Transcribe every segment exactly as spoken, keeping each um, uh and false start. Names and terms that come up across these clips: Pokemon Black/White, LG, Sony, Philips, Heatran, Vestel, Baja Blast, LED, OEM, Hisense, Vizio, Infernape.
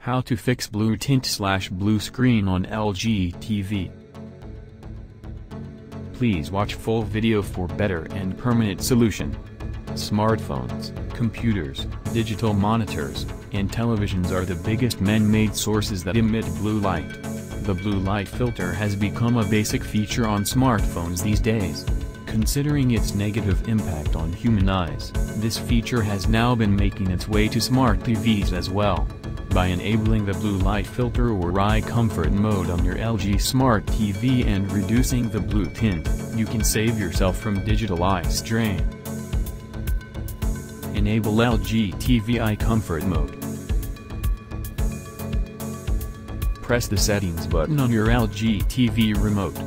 How to fix blue tint slash blue screen on L G T V. Please watch full video for better and permanent solution. Smartphones, computers, digital monitors, and televisions are the biggest man-made sources that emit blue light. The blue light filter has become a basic feature on smartphones these days. Considering its negative impact on human eyes, this feature has now been making its way to smart T Vs as well. By enabling the blue light filter or eye comfort mode on your L G Smart T V and reducing the blue tint, you can save yourself from digital eye strain. Enable L G T V Eye Comfort Mode. Press the settings button on your L G T V remote.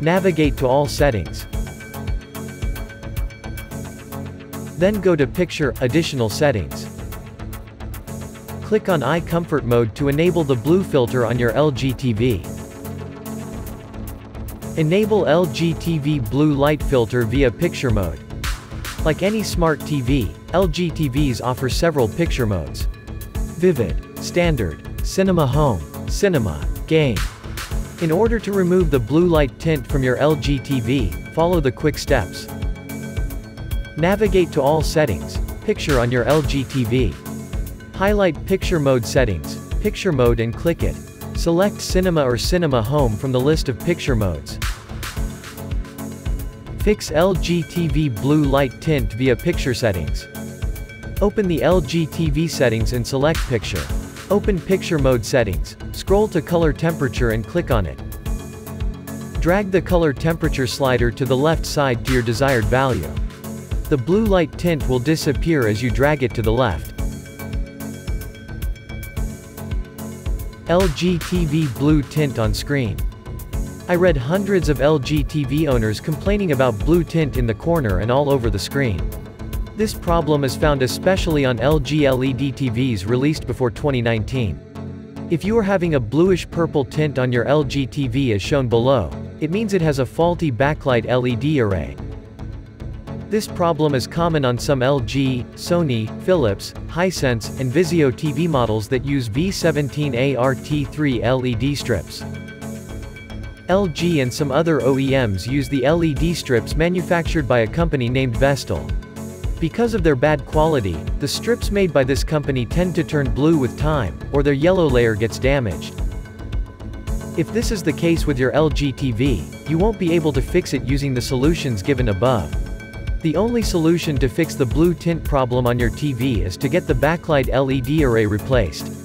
Navigate to all settings. Then go to Picture, Additional Settings. Click on Eye Comfort Mode to enable the blue filter on your L G T V. Enable L G T V blue light filter via picture mode. Like any smart T V, L G T Vs offer several picture modes: Vivid, Standard, Cinema Home, Cinema, Game. In order to remove the blue light tint from your L G T V, follow the quick steps. Navigate to All Settings, Picture on your L G T V. Highlight Picture Mode Settings, Picture Mode and click it. Select Cinema or Cinema Home from the list of picture modes. Fix L G T V blue light tint via Picture Settings. Open the L G T V settings and select Picture. Open Picture Mode Settings, scroll to Color Temperature and click on it. Drag the color temperature slider to the left side to your desired value. The blue light tint will disappear as you drag it to the left. L G T V blue tint on screen. I read hundreds of L G T V owners complaining about blue tint in the corner and all over the screen. This problem is found especially on L G L E D T Vs released before twenty nineteen. If you are having a bluish-purple tint on your L G T V as shown below, it means it has a faulty backlight L E D array. This problem is common on some L G, Sony, Philips, Hisense, and Vizio T V models that use V seventeen A R T three L E D strips. L G and some other O E Ms use the L E D strips manufactured by a company named Vestel. Because of their bad quality, the strips made by this company tend to turn blue with time, or their yellow layer gets damaged. If this is the case with your L G T V, you won't be able to fix it using the solutions given above. The only solution to fix the blue tint problem on your T V is to get the backlight L E D array replaced.